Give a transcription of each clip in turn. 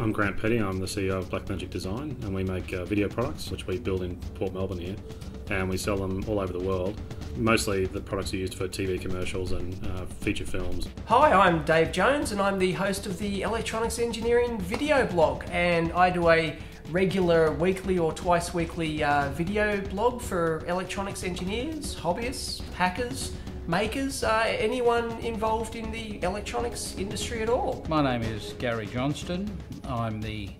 I'm Grant Petty, I'm the CEO of Blackmagic Design, and we make video products which we build in Port Melbourne here, and we sell them all over the world. Mostly the products are used for TV commercials and feature films. Hi, I'm Dave Jones and I'm the host of the Electronics Engineering video blog, and I do a regular weekly or twice weekly video blog for electronics engineers, hobbyists, hackers, makers, anyone involved in the electronics industry at all. My name is Gary Johnston. I'm the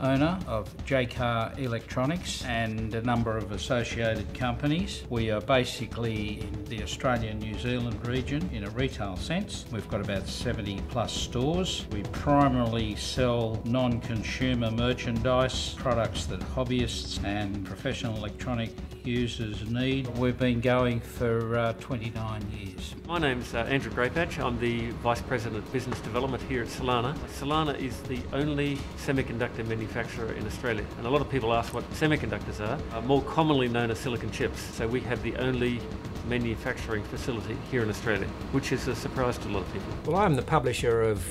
owner of Jaycar Electronics and a number of associated companies. We are basically in the Australian New Zealand region in a retail sense. We've got about 70 plus stores. We primarily sell non-consumer merchandise, products that hobbyists and professional electronic users need. We've been going for 29 years. My name's Andrew Greatbatch. I'm the Vice President of Business Development here at Solana. Solana is the only semiconductor manufacturer in Australia, and a lot of people ask what semiconductors are more commonly known as silicon chips. So we have the only manufacturing facility here in Australia, which is a surprise to a lot of people. Well, I'm the publisher of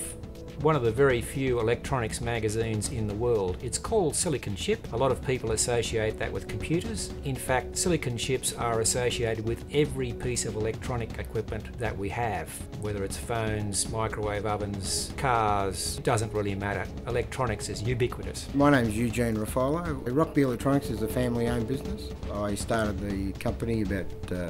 one of the very few electronics magazines in the world. It's called Silicon Chip. A lot of people associate that with computers. In fact, silicon chips are associated with every piece of electronic equipment that we have, whether it's phones, microwave ovens, cars, it doesn't really matter. Electronics is ubiquitous. My name is Eugene Ruffolo. Rockby Electronics is a family-owned business. I started the company about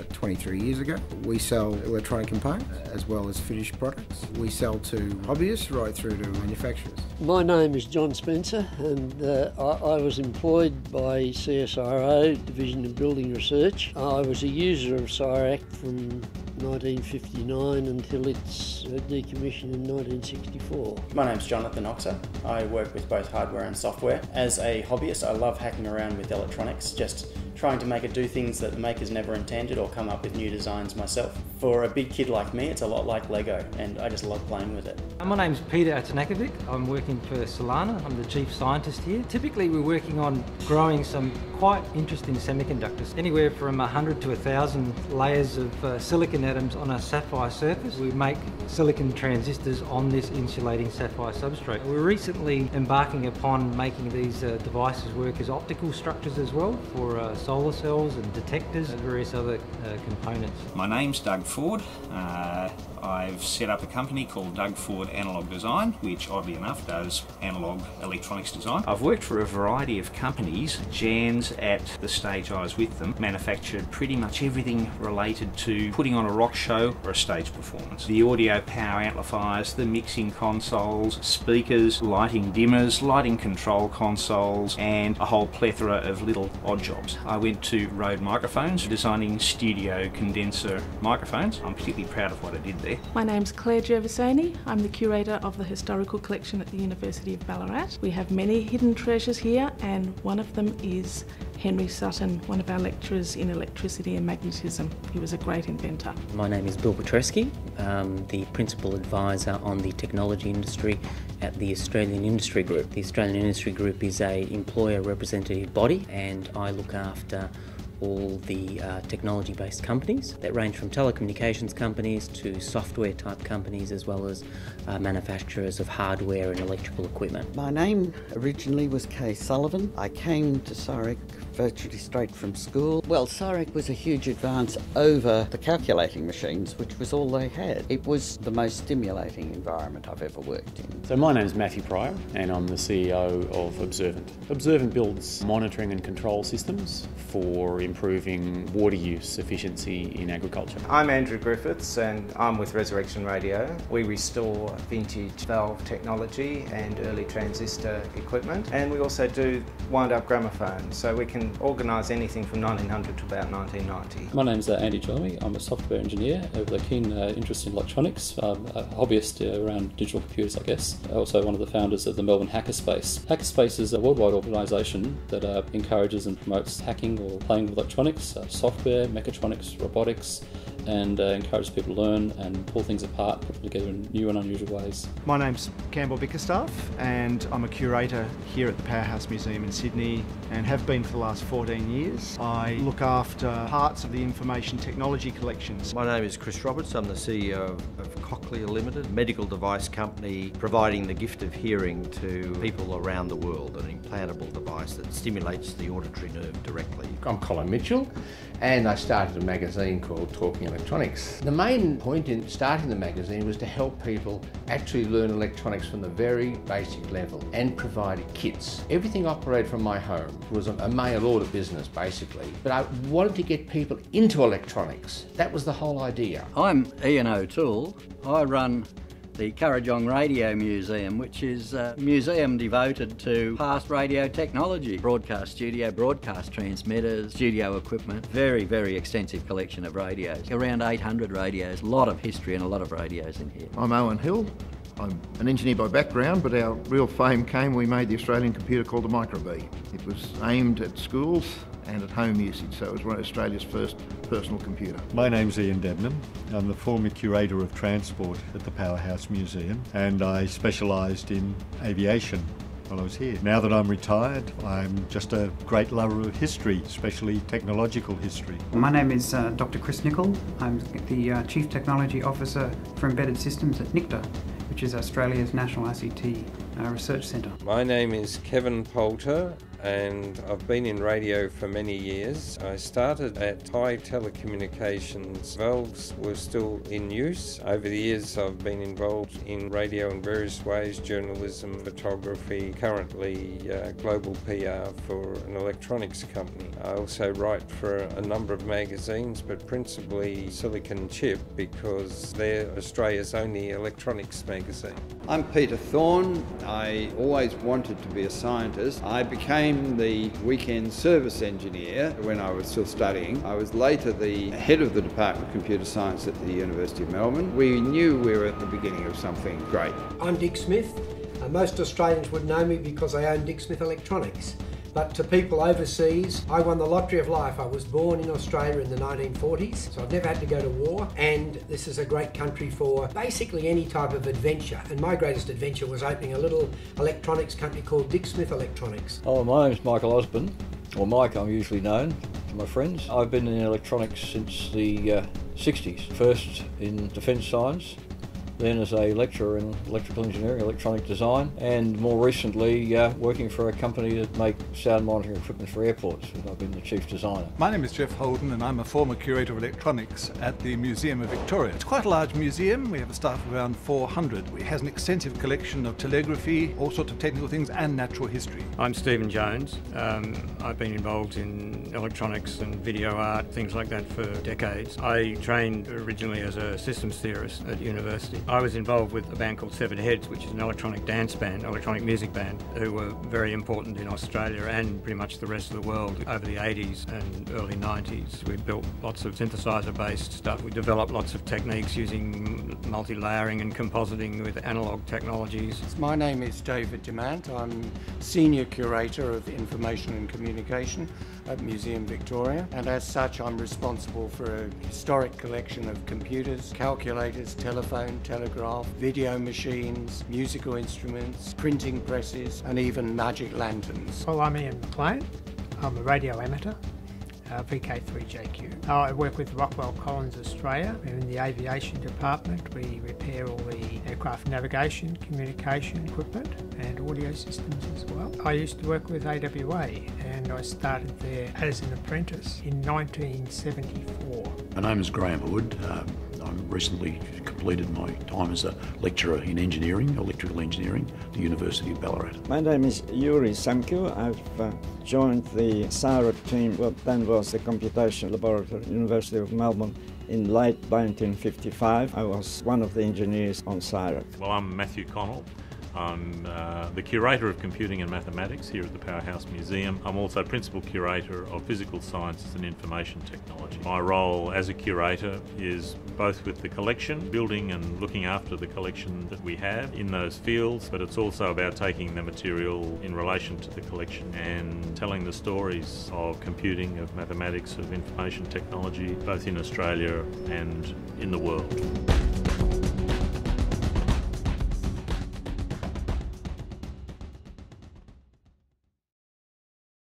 23 years ago. We sell electronic components as well as finished products. We sell to hobbyists right through to manufacturers. My name is John Spencer, and I was employed by CSIRO, Division of Building Research. I was a user of CSIRAC from 1959 until its decommissioned in 1964. My name's Jonathan Oxer. I work with both hardware and software. As a hobbyist, I love hacking around with electronics, just trying to make it do things that the makers never intended or come up with new designs myself. For a big kid like me, it's a lot like Lego, and I just love playing with it. My name's Peter Atanakovic. I'm working for Solana. I'm the chief scientist here. Typically, we're working on growing some quite interesting semiconductors, anywhere from 100 to 1,000 layers of silicon atoms on a sapphire surface. We make silicon transistors on this insulating sapphire substrate. We're recently embarking upon making these devices work as optical structures as well, for solar cells and detectors and various other components. My name's Doug Ford. I've set up a company called Doug Ford Analog Design, which oddly enough does analog electronics design. I've worked for a variety of companies. Jans, at the stage I was with them, manufactured pretty much everything related to putting on a rock show or a stage performance. The audio power amplifiers, the mixing consoles, speakers, lighting dimmers, lighting control consoles, and a whole plethora of little odd jobs. I went to Rode Microphones, designing studio condenser microphones. I'm particularly proud of what I did there. My name's Clare Gervasoni. I'm the curator of the historical collection at the University of Ballarat. We have many hidden treasures here, and one of them is Henry Sutton, one of our lecturers in electricity and magnetism. He was a great inventor. My name is Bill Petrski. I'm the principal advisor on the technology industry at the Australian Industry Group. The Australian Industry Group is an employer representative body, and I look after all the technology-based companies that range from telecommunications companies to software-type companies, as well as manufacturers of hardware and electrical equipment. My name originally was Kay Sullivan. I came to CSIRAC virtually straight from school. Well, CSIRAC was a huge advance over the calculating machines, which was all they had. It was the most stimulating environment I've ever worked in. So my name is Matthew Pryor, and I'm the CEO of Observant. Observant builds monitoring and control systems for improving water use efficiency in agriculture. I'm Andrew Griffiths, and I'm with Resurrection Radio. We restore vintage valve technology and early transistor equipment, and we also do wind-up gramophone, so we can organise anything from 1900 to about 1990. My name's Andy Jolly. I'm a software engineer with a keen interest in electronics. I'm a hobbyist around digital computers, I guess. Also one of the founders of the Melbourne Hackerspace. Hackerspace is a worldwide organisation that encourages and promotes hacking or playing with electronics, software, mechatronics, robotics, and encourages people to learn and pull things apart, put them together in new and unusual ways. My name's Campbell Bickerstaff, and I'm a curator here at the Powerhouse Museum in Sydney, and have been for the last 14 years. I look after parts of the information technology collections. My name is Chris Roberts. I'm the CEO of Cochlear Cochlear Limited, a medical device company providing the gift of hearing to people around the world, an implantable device that stimulates the auditory nerve directly. I'm Colin Mitchell, and I started a magazine called Talking Electronics. The main point in starting the magazine was to help people actually learn electronics from the very basic level and provide kits. Everything operated from my home. It was a mail order business, basically, but I wanted to get people into electronics. That was the whole idea. I'm Ian O'Toole. I run the Currajong Radio Museum, which is a museum devoted to past radio technology, broadcast studio, broadcast transmitters, studio equipment, very, very extensive collection of radios, around 800 radios, a lot of history and a lot of radios in here. I'm Owen Hill. I'm an engineer by background, but our real fame came when we made the Australian computer called the Microbee. It was aimed at schools and at home usage, so it was one of Australia's first personal computer. My name's Ian Debnam. I'm the former curator of transport at the Powerhouse Museum, and I specialised in aviation while I was here. Now that I'm retired, I'm just a great lover of history, especially technological history. My name is Dr. Chris Nichol. I'm the Chief Technology Officer for Embedded Systems at NICTA, which is Australia's National ICT Research Centre. My name is Kevin Poulter, and I've been in radio for many years. I started at Thai Telecommunications. Valves were still in use. Over the years I've been involved in radio in various ways, journalism, photography, currently global PR for an electronics company. I also write for a number of magazines, but principally Silicon Chip, because they're Australia's only electronics magazine. I'm Peter Thorne. I always wanted to be a scientist. I became the weekend service engineer when I was still studying. I was later the head of the Department of Computer Science at the University of Melbourne. We knew we were at the beginning of something great. I'm Dick Smith. Most Australians would know me because I own Dick Smith Electronics. But to people overseas, I won the lottery of life. I was born in Australia in the 1940s, so I've never had to go to war. And this is a great country for basically any type of adventure. And my greatest adventure was opening a little electronics company called Dick Smith Electronics. Oh, my name's Michael Osborne, or Mike I'm usually known to my friends. I've been in electronics since the 60s, first in defence science, then as a lecturer in electrical engineering, electronic design, and more recently working for a company that make sound monitoring equipment for airports, and I've been the chief designer. My name is Jeff Holden, and I'm a former curator of electronics at the Museum of Victoria. It's quite a large museum. We have a staff of around 400. It has an extensive collection of telegraphy, all sorts of technical things, and natural history. I'm Stephen Jones. I've been involved in electronics and video art, things like that, for decades. I trained originally as a systems theorist at university. I was involved with a band called Severed Heads, which is an electronic dance band, electronic music band, who were very important in Australia and pretty much the rest of the world over the 80s and early 90s. We built lots of synthesizer-based stuff. We developed lots of techniques using multi-layering and compositing with analog technologies. My name is David Demant. I'm Senior Curator of Information and Communication at Museum Victoria, and as such I'm responsible for a historic collection of computers, calculators, telephone, telegraph, video machines, musical instruments, printing presses, and even magic lanterns. Well, I'm Ian McLean. I'm a radio amateur, VK3JQ. I work with Rockwell Collins Australia. We're in the aviation department. We repair all the aircraft navigation, communication equipment, and audio systems as well. I used to work with AWA, and I started there as an apprentice in 1974. My name is Graham Hood. I've recently completed my time as a lecturer in engineering, electrical engineering, at the University of Ballarat. My name is Yuri Samkyu. I've joined the CSIRO team, what then was the Computation Laboratory, University of Melbourne, in late 1955. I was one of the engineers on CSIRO. Well, I'm Matthew Connell. I'm the Curator of Computing and Mathematics here at the Powerhouse Museum. I'm also Principal Curator of Physical Sciences and Information Technology. My role as a curator is both with the collection, building and looking after the collection that we have in those fields, but it's also about taking the material in relation to the collection and telling the stories of computing, of mathematics, of information technology, both in Australia and in the world.